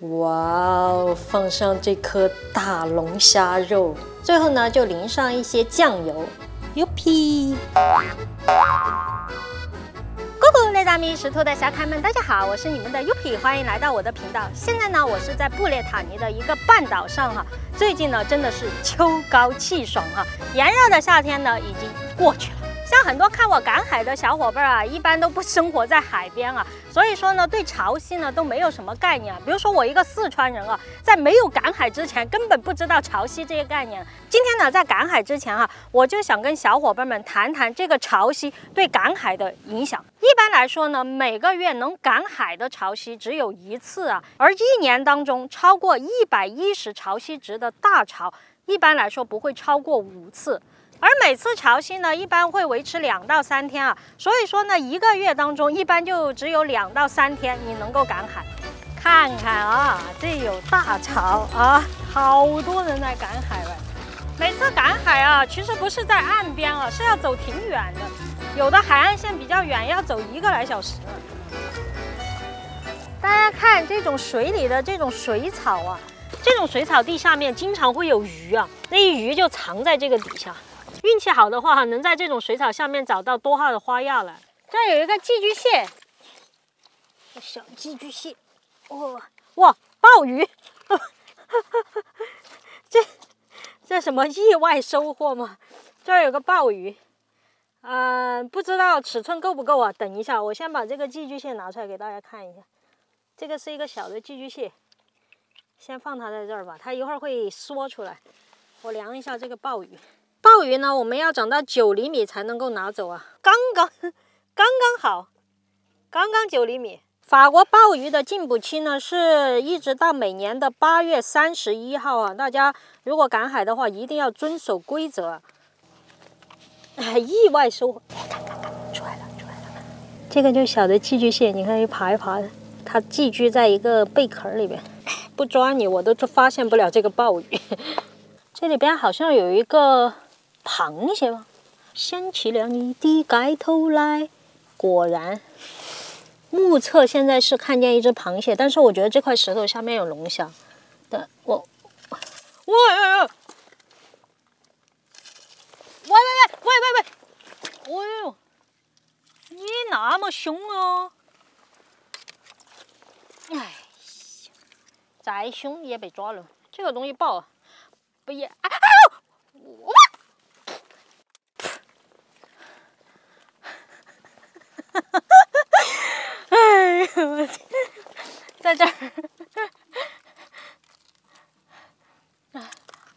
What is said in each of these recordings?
哇哦，放上这颗大龙虾肉，最后呢就淋上一些酱油。Yupi！ Google 类大米石头的侠客们，大家好，我是你们的 Yupi， 欢迎来到我的频道。现在呢，我是在布列塔尼的一个半岛上哈，最近呢真的是秋高气爽哈，炎热的夏天呢已经过去了。 像很多看我赶海的小伙伴啊，一般都不生活在海边啊，所以说呢，对潮汐呢都没有什么概念啊。比如说我一个四川人啊，在没有赶海之前，根本不知道潮汐这个概念。今天呢，在赶海之前啊，我就想跟小伙伴们谈谈这个潮汐对赶海的影响。一般来说呢，每个月能赶海的潮汐只有一次啊，而一年当中超过110潮汐值的大潮，一般来说不会超过5次。 而每次潮汐呢，一般会维持2到3天啊，所以说呢，一个月当中一般就只有2到3天你能够赶海。看看啊，这有大潮啊，好多人来赶海了。每次赶海啊，其实不是在岸边啊，是要走挺远的，有的海岸线比较远，要走1个来小时。大家看这种水里的这种水草啊，这种水草地下面经常会有鱼啊，那一鱼就藏在这个底下。 运气好的话，能在这种水草下面找到多号的花样了。这有一个寄居蟹，小寄居蟹，哦，哇，鲍鱼，这什么意外收获吗？这有个鲍鱼，不知道尺寸够不够啊？等一下，我先把这个寄居蟹拿出来给大家看一下。这个是一个小的寄居蟹，先放它在这儿吧，它一会儿会缩出来。我量一下这个鲍鱼。 鲍鱼呢，我们要长到9厘米才能够拿走啊，刚刚好，刚刚9厘米。法国鲍鱼的禁捕期呢，是一直到每年的8月31号啊。大家如果赶海的话，一定要遵守规则。意外收获，出来了！这个就是小的寄居蟹，你看一爬一爬的，它寄居在一个贝壳里边，不抓你我都发现不了这个鲍鱼。这里边好像有一个。 螃蟹吗？掀起了你的盖头来，果然，目测现在是看见一只螃蟹，但是我觉得这块石头下面有龙虾。但喂，哎呦，你那么凶啊！哎呀，再凶也被抓了，这个东西爆啊！不也？哎呦，我。 哎，我在这儿。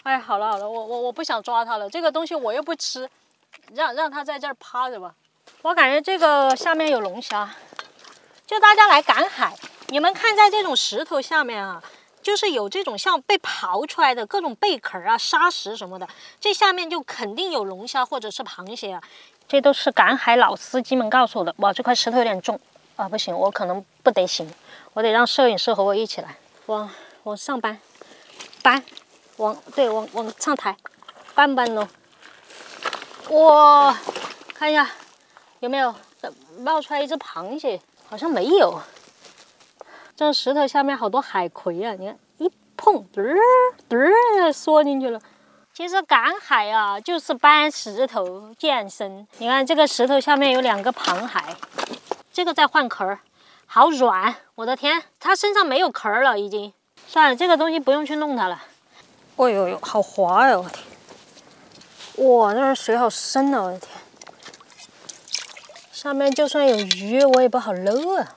哎，好了，我不想抓它了，这个东西我又不吃，让它在这儿趴着吧。我感觉这个下面有龙虾，就大家来赶海，你们看在这种石头下面啊，就是有这种像被刨出来的各种贝壳啊、沙石什么的，这下面就肯定有龙虾或者是螃蟹啊。 这都是赶海老司机们告诉我的。哇，这块石头有点重啊，不行，我可能不得行，我得让摄影师和我一起来，往上搬，往上抬，搬喽。哇，看一下有没有冒出来一只螃蟹，好像没有。这石头下面好多海葵啊，你看一碰，缩进去了。 其实赶海啊，就是搬石头健身。你看这个石头下面有2个螃蟹，这个在换壳，好软！我的天，它身上没有壳了，已经。算了，这个东西不用去弄它了。哎呦呦，好滑呀！我的天，哇，那水好深啊！我的天，下面就算有鱼，我也不好捞啊。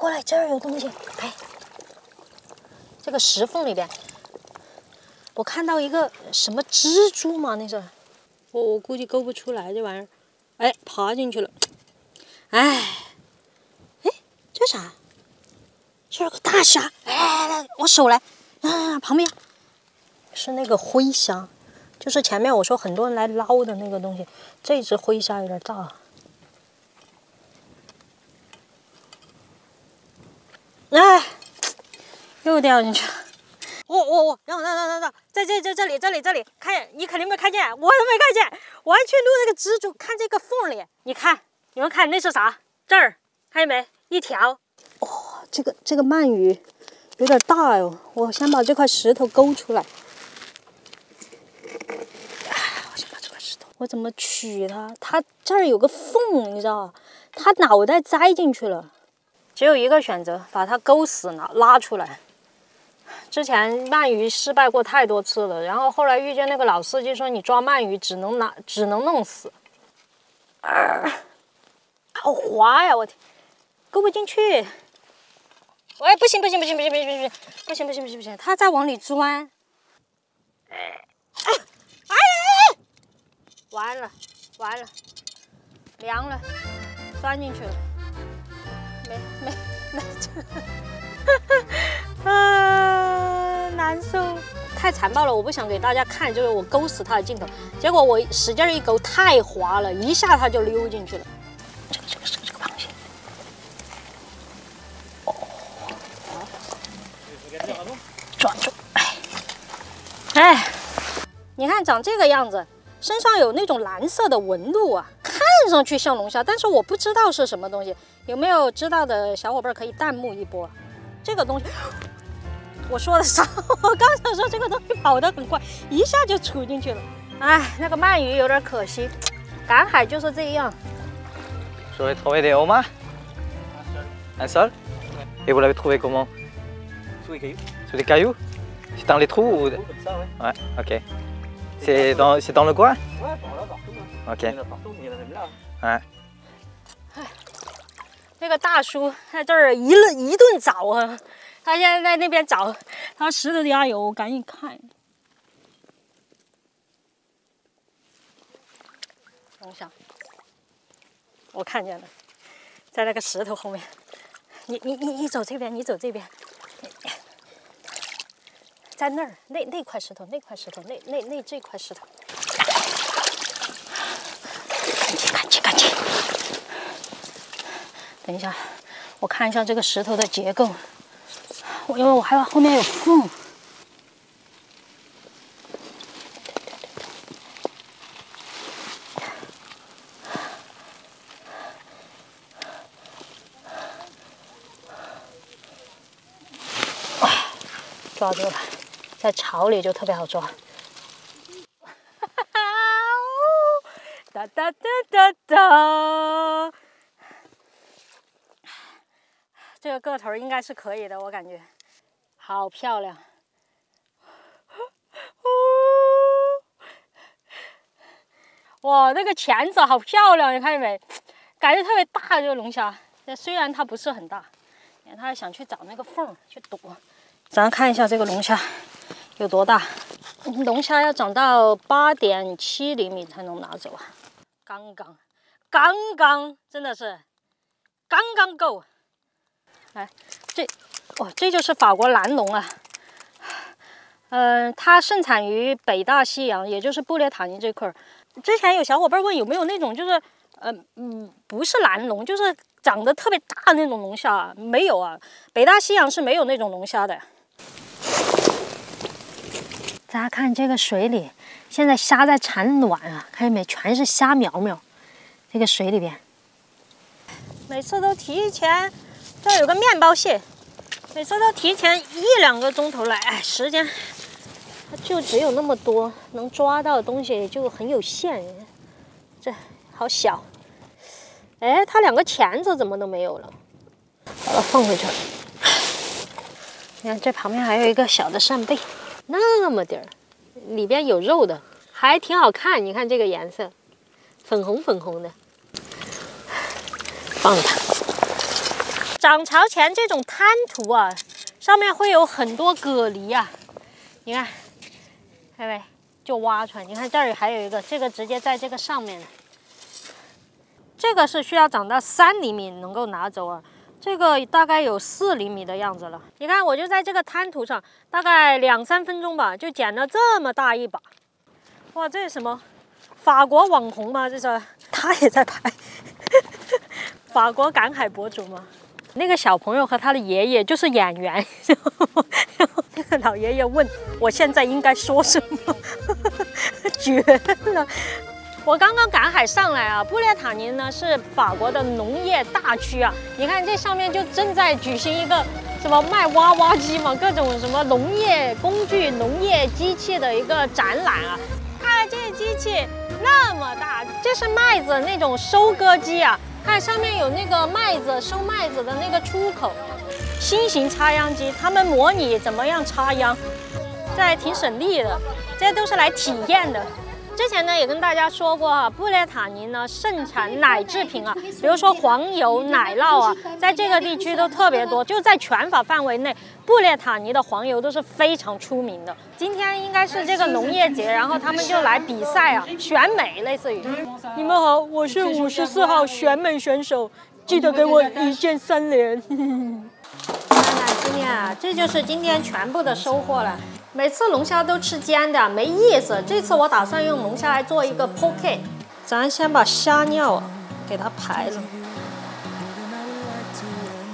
过来，这儿有东西，哎。 这个石缝里边，我看到一个什么蜘蛛嘛，那是，我估计勾不出来这玩意儿，哎，爬进去了，哎，这啥？这是个大虾，哎，我手来，啊，旁边是那个灰虾，就是前面我说很多人来捞的那个东西，这只灰虾有点大，哎。 又掉进去了！我，让，在这里，看你肯定没看见，我都没看见，我还去录那个蜘蛛，看这个缝里，你看，你们看那是啥？这儿看见没？一条。哇、哦，这个鳗鱼有点大哦，我先把这块石头勾出来。哎，我先把这块石头，我怎么取它？它这儿有个缝，你知道吧？它脑袋栽进去了。只有一个选择，把它勾死，拉出来。 之前鳗鱼失败过太多次了，然后后来遇见那个老司机说你抓鳗鱼只能弄死，好滑呀！我天，勾不进去。喂，不行不行不行不行不行不行不行不行不行！它在往里钻。哎，完了完了，凉了，钻进去了，没。难受，太残暴了！我不想给大家看，就是我勾死它的镜头。结果我使劲一勾，太滑了，一下它就溜进去了。这个螃蟹，哦，抓住！哎，你看长这个样子，身上有那种蓝色的纹路啊，看上去像龙虾，但是我不知道是什么东西。有没有知道的小伙伴可以弹幕一波？这个东西。 我说的啥？我刚想说这个东西跑得很快，一下就杵进去了。哎，那个鳗鱼有点可惜，赶海就是这样。Vous avez trouvé des homards? Un seul. Et vous l'avez trouvé comment? Sous les cailloux. Sous les cailloux? C'est dans les trous ou? Comme ça, ouais. Ouais. Ok. C'est dans le coin? Ouais, par là, partout. Ok. Il y en a partout, il y en a même là. Ouais. 那个大叔在这儿一顿找啊。 他现在在那边找，他石头底下有，我赶紧看。龙虾，我看见了，在那个石头后面。你走这边，你走这边，在那儿那块石头，这块石头。赶紧！等一下，我看一下这个石头的结构。 因为我害怕后面有缝。哇，抓住了，在巢里就特别好抓。哒哒哒哒哒。这个个头应该是可以的，我感觉。 好漂亮！哇，那个钳子好漂亮，你看见没？感觉特别大，这个龙虾。虽然它不是很大，但它想去找那个缝去躲。咱看一下这个龙虾有多大。龙虾要长到8.7厘米才能拿走啊！刚刚，真的是刚刚够。来，这。 哦，这就是法国蓝龙啊，它盛产于北大西洋，也就是布列塔尼这块儿。之前有小伙伴问有没有那种就是，不是蓝龙，就是长得特别大那种龙虾啊，没有啊，北大西洋是没有那种龙虾的。大家看这个水里，现在虾在产卵啊，看见没？全是虾苗苗，这个水里边。每次都提前，这有个面包蟹。 每次都提前1-2个钟头来，哎，时间它就只有那么多，能抓到的东西也就很有限。这好小，哎，它两个钳子怎么都没有了？把它放回去了。你看这旁边还有一个小的扇贝，那么点儿，里边有肉的，还挺好看。你看这个颜色，粉红粉红的，放它。 涨潮前这种滩涂啊，上面会有很多蛤蜊啊，你看，看没？就挖出来。你看这儿还有一个，这个直接在这个上面的，这个是需要长到3厘米能够拿走啊，这个大概有4厘米的样子了。你看，我就在这个滩涂上，大概2-3分钟吧，就捡了这么大一把。哇，这是什么？法国网红吗？这是？他也在拍，法国赶海博主吗？ 那个小朋友和他的爷爷就是演员，然后那个老爷爷问我现在应该说什么，绝了！我刚刚赶海上来啊，布列塔尼呢是法国的农业大区啊，你看这上面就正在举行一个什么卖挖挖机嘛，各种什么农业工具、农业机器的一个展览啊。看这机器那么大，这是麦子那种收割机啊，看上面有那个麦子收麦子的那个出口。 新型插秧机，他们模拟怎么样插秧，这还挺省力的。这些都是来体验的。之前呢也跟大家说过哈、啊，布列塔尼呢盛产奶制品啊，比如说黄油、奶酪啊，在这个地区都特别多。就在全法范围内，布列塔尼的黄油都是非常出名的。今天应该是这个农业节，然后他们就来比赛啊，选美类似于。你们好，我是54号选美选手，记得给我1键3连。今天啊，这就是今天全部的收获了。每次龙虾都吃尖的，没意思。这次我打算用龙虾来做一个 poke。咱先把虾尿给它排了。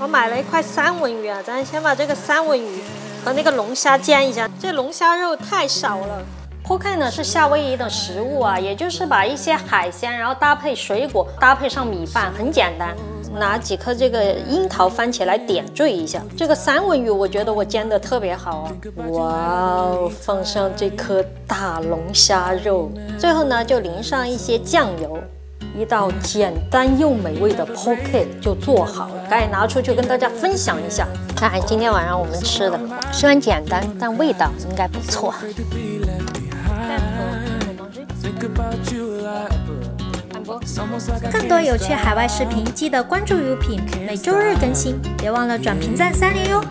我买了一块三文鱼啊，咱先把这个三文鱼和那个龙虾煎一下。这龙虾肉太少了。poke 呢是夏威夷的食物啊，也就是把一些海鲜，然后搭配水果，搭配上米饭，很简单。 拿几颗这个樱桃、番茄来点缀一下。这个三文鱼，我觉得我煎的特别好啊！哇哦，放上这颗大龙虾肉，最后呢就淋上一些酱油，一道简单又美味的 poke 就做好了，赶紧拿出去跟大家分享一下。看，今天晚上我们吃的虽然简单，但味道应该不错。更多有趣海外视频，记得关注 Yupi， 每周日更新，别忘了转评赞3连哟。